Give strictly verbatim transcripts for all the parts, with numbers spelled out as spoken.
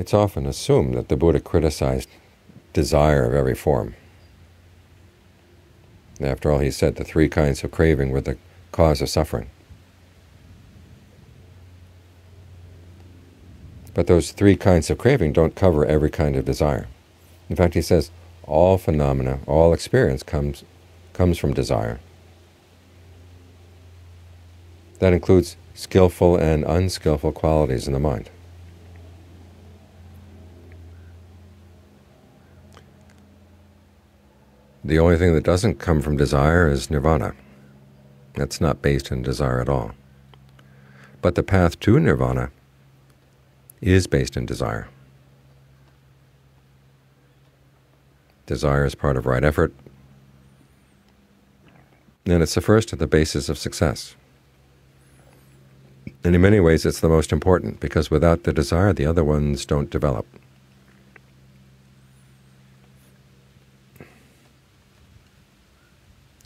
It's often assumed that the Buddha criticized desire of every form. After all, he said the three kinds of craving were the cause of suffering. But those three kinds of craving don't cover every kind of desire. In fact, he says all phenomena, all experience comes, comes from desire. That includes skillful and unskillful qualities in the mind. The only thing that doesn't come from desire is nirvana. That's not based in desire at all. But the path to nirvana is based in desire. Desire is part of right effort, and it's the first and the basis of success. And in many ways it's the most important, because without the desire the other ones don't develop.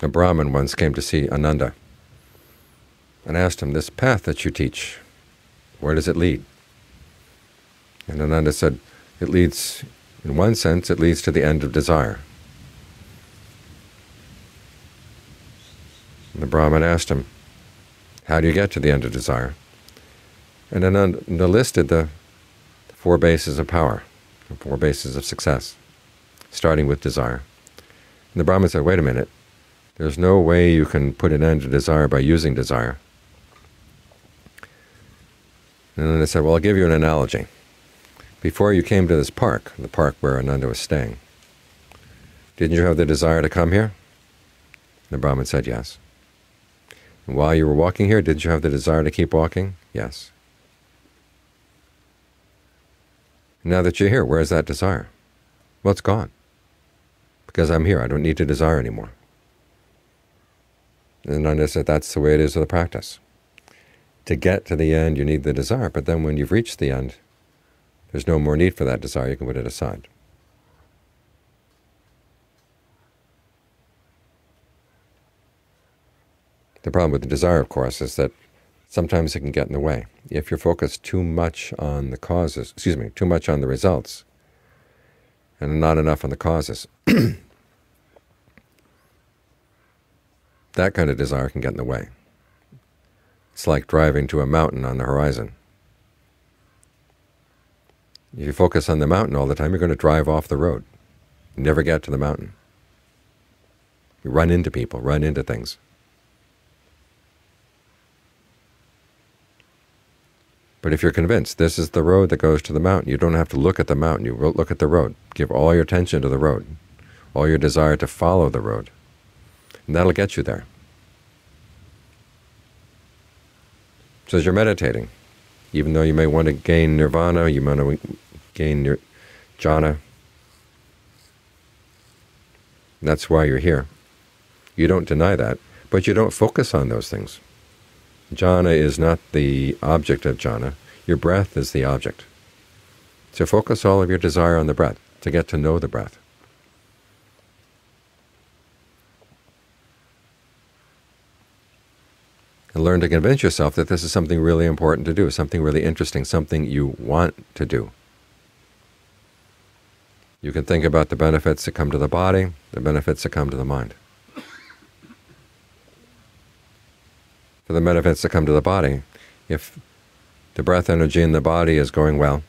A Brahmin once came to see Ananda and asked him, "This path that you teach, where does it lead?" And Ananda said, "It leads, in one sense, it leads to the end of desire." And the Brahmin asked him, "How do you get to the end of desire?" And Ananda listed the four bases of power, the four bases of success, starting with desire. And the Brahmin said, "Wait a minute. There's no way you can put an end to desire by using desire." And then they said, "Well, I'll give you an analogy. Before you came to this park, the park where Ananda was staying, didn't you have the desire to come here?" The Brahmin said, "Yes." "And while you were walking here, did you have the desire to keep walking?" "Yes." "Now that you're here, where's that desire?" "Well, it's gone. Because I'm here, I don't need to desire anymore." And Ananda said, "That's the way it is with the practice. To get to the end, you need the desire, but then when you've reached the end, there's no more need for that desire. You can put it aside." The problem with the desire, of course, is that sometimes it can get in the way. If you're focused too much on the causes, excuse me, too much on the results, and not enough on the causes, that kind of desire can get in the way. It's like driving to a mountain on the horizon. If you focus on the mountain all the time, you're going to drive off the road. You never get to the mountain. You run into people, run into things. But if you're convinced this is the road that goes to the mountain, you don't have to look at the mountain, you look at the road. Give all your attention to the road, all your desire to follow the road. And that'll get you there. So as you're meditating, even though you may want to gain nirvana, you may want to gain your jhana, that's why you're here. You don't deny that, but you don't focus on those things. Jhana is not the object of jhana. Your breath is the object. So focus all of your desire on the breath, to get to know the breath. And learn to convince yourself that this is something really important to do, something really interesting, something you want to do. You can think about the benefits that come to the body, the benefits that come to the mind. For the benefits that come to the body, if the breath energy in the body is going well,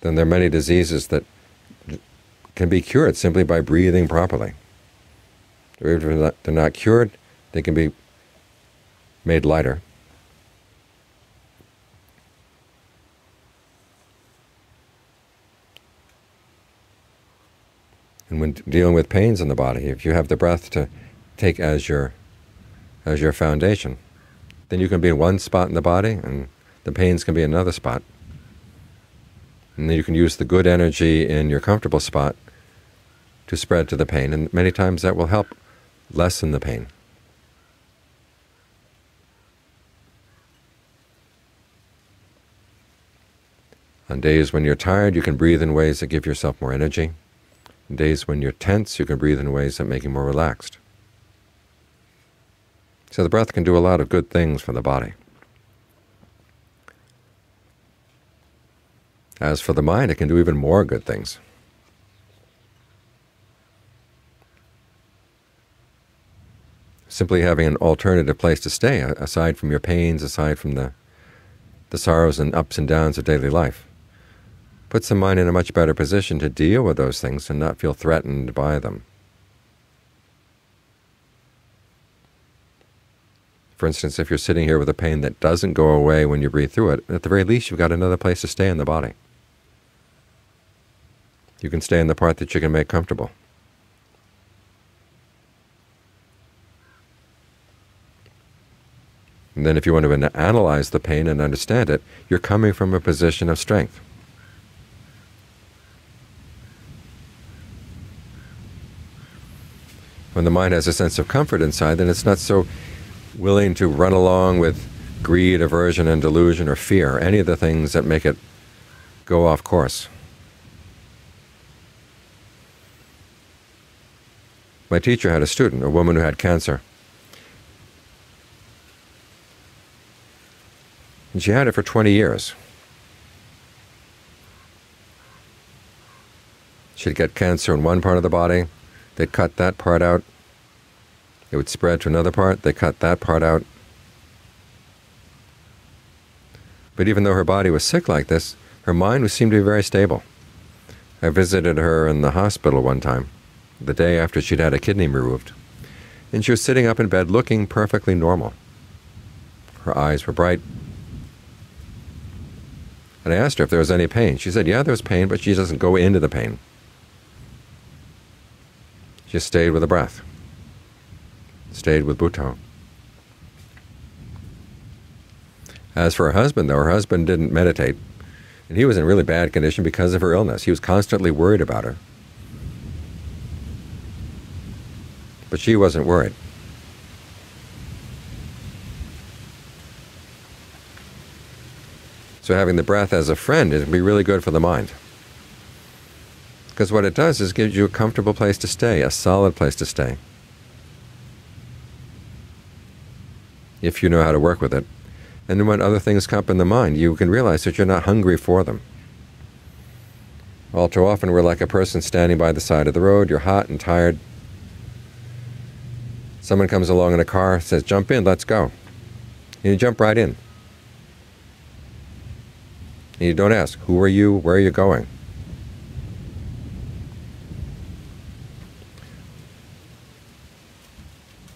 then there are many diseases that can be cured simply by breathing properly. Or if they're not, they're not cured, they can be made lighter. And when dealing with pains in the body, if you have the breath to take as your, as your foundation, then you can be in one spot in the body and the pains can be in another spot. And then you can use the good energy in your comfortable spot to spread to the pain, and many times that will help lessen the pain. On days when you're tired, you can breathe in ways that give yourself more energy. On days when you're tense, you can breathe in ways that make you more relaxed. So the breath can do a lot of good things for the body. As for the mind, it can do even more good things. Simply having an alternative place to stay, aside from your pains, aside from the, the sorrows and ups and downs of daily life, puts the mind in a much better position to deal with those things and not feel threatened by them. For instance, if you're sitting here with a pain that doesn't go away when you breathe through it, at the very least you've got another place to stay in the body. You can stay in the part that you can make comfortable. And then if you want to analyze the pain and understand it, you're coming from a position of strength. When the mind has a sense of comfort inside, then it's not so willing to run along with greed, aversion, and delusion, or fear, any of the things that make it go off course. My teacher had a student, a woman who had cancer. And she had it for twenty years. She'd get cancer in one part of the body, they'd cut that part out, it would spread to another part, they cut that part out. But even though her body was sick like this, her mind was, seemed to be very stable. I visited her in the hospital one time, the day after she'd had a kidney removed, and she was sitting up in bed looking perfectly normal. Her eyes were bright. And I asked her if there was any pain. She said, yeah, there was pain, but she doesn't go into the pain. She just stayed with the breath. Stayed with Bhutto. As for her husband, though, her husband didn't meditate, and he was in really bad condition because of her illness. He was constantly worried about her. But she wasn't worried. So having the breath as a friend is going to be really good for the mind. Because what it does is gives you a comfortable place to stay, a solid place to stay, if you know how to work with it. And then when other things come up in the mind, you can realize that you're not hungry for them. All too often we're like a person standing by the side of the road. You're hot and tired. Someone comes along in a car, says, jump in, let's go. And you jump right in. And you don't ask, who are you, where are you going?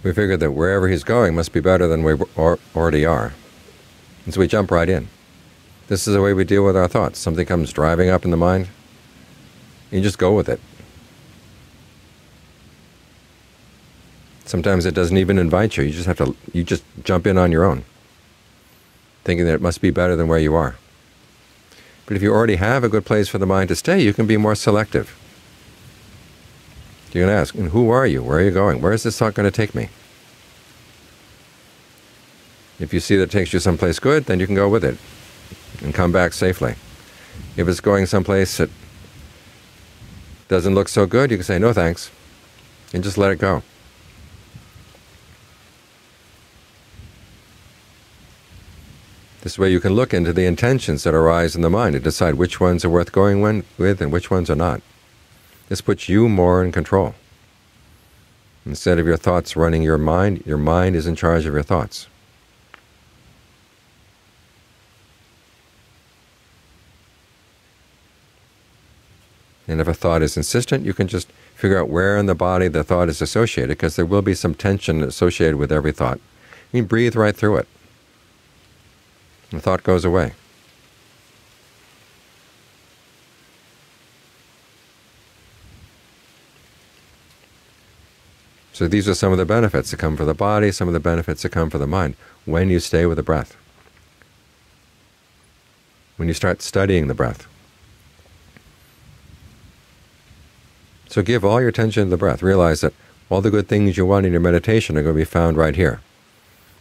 We figured that wherever he's going must be better than we already are. And so we jump right in. This is the way we deal with our thoughts. Something comes driving up in the mind, and you just go with it. Sometimes it doesn't even invite you. You just have to, you just jump in on your own, thinking that it must be better than where you are. But if you already have a good place for the mind to stay, you can be more selective. You can ask, and who are you? Where are you going? Where is this thought going to take me? If you see that it takes you someplace good, then you can go with it and come back safely. If it's going someplace that doesn't look so good, you can say, no thanks, and just let it go. This way you can look into the intentions that arise in the mind and decide which ones are worth going with and which ones are not. This puts you more in control. Instead of your thoughts running your mind, your mind is in charge of your thoughts. And if a thought is insistent, you can just figure out where in the body the thought is associated, because there will be some tension associated with every thought. You breathe right through it. The thought goes away. So these are some of the benefits that come for the body, some of the benefits that come for the mind when you stay with the breath, when you start studying the breath. So give all your attention to the breath. Realize that all the good things you want in your meditation are going to be found right here.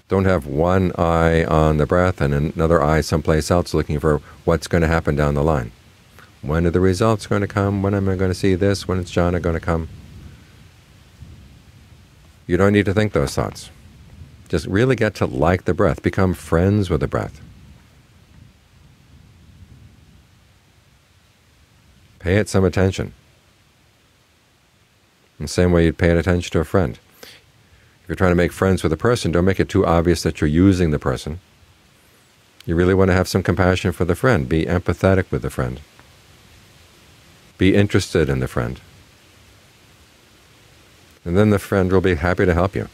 Don't have one eye on the breath and another eye someplace else looking for what's going to happen down the line. When are the results going to come? When am I going to see this? When is jhana going to come? You don't need to think those thoughts. Just really get to like the breath. Become friends with the breath. Pay it some attention. In the same way you'd pay attention to a friend. If you're trying to make friends with a person, don't make it too obvious that you're using the person. You really want to have some compassion for the friend. Be empathetic with the friend. Be interested in the friend. And then the friend will be happy to help you.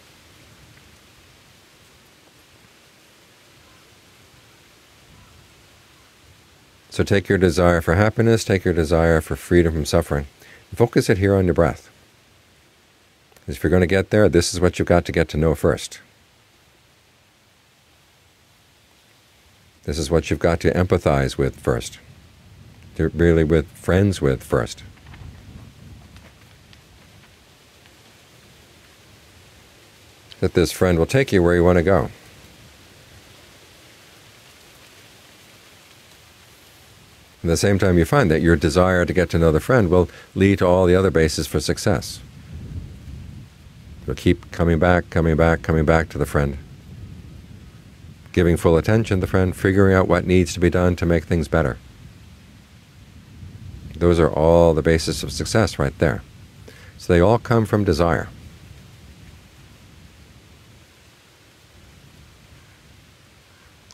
So take your desire for happiness, take your desire for freedom from suffering, and focus it here on your breath. Because if you're going to get there, this is what you've got to get to know first. This is what you've got to empathize with first, to really with friends with first. That this friend will take you where you want to go. At the same time, you find that your desire to get to know the friend will lead to all the other bases for success. You'll keep coming back, coming back, coming back to the friend, giving full attention to the friend, figuring out what needs to be done to make things better. Those are all the basis of success right there. So they all come from desire.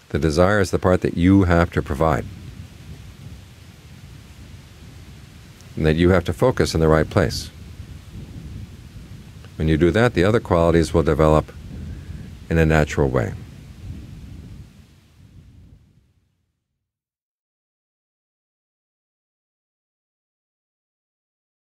The desire is the part that you have to provide, and that you have to focus in the right place. When you do that, the other qualities will develop in a natural way.